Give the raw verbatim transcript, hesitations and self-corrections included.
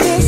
happiness.